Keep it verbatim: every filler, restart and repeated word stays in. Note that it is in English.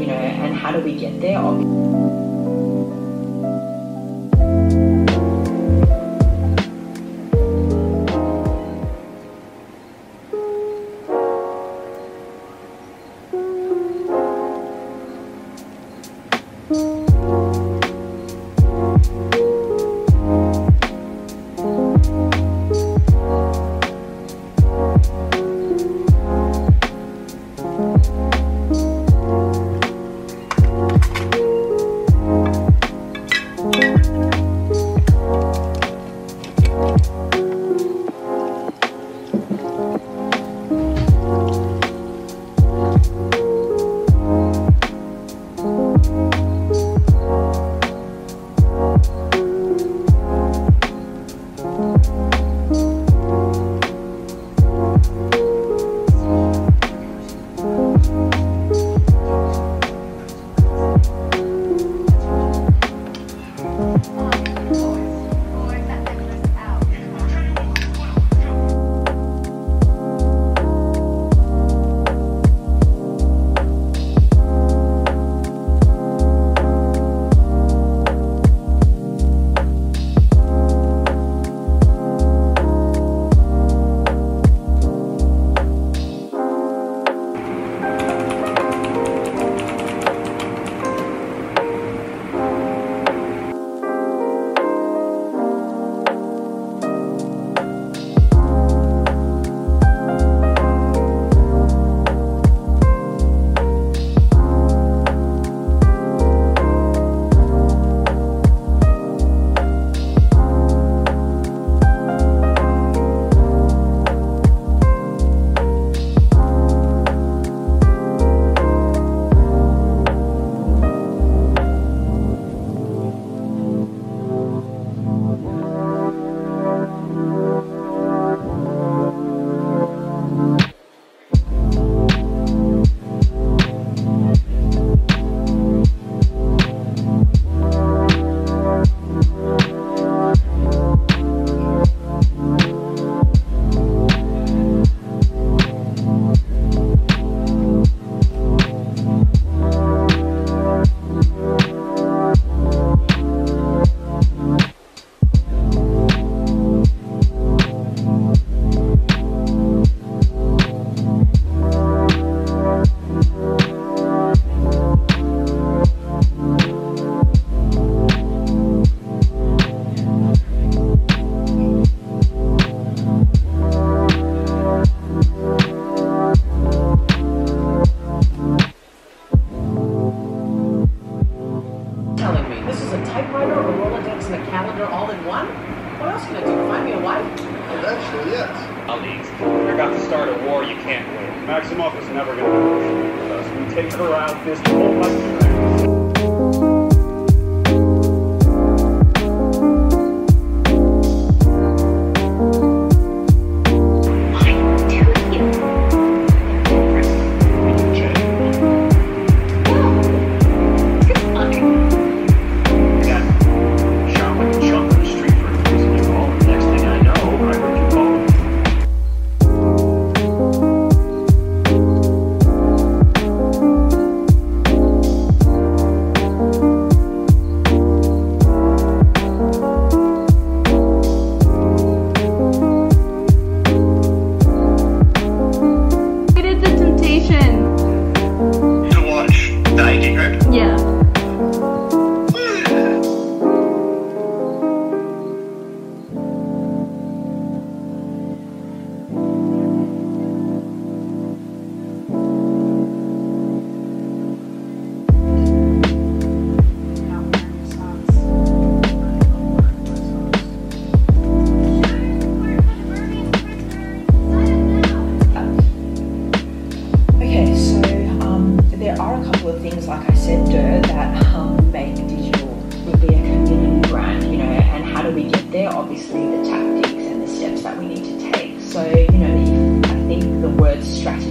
you know, and how do we get there? Obviously the tactics and the steps that we need to take. So, you know, I think the word strategy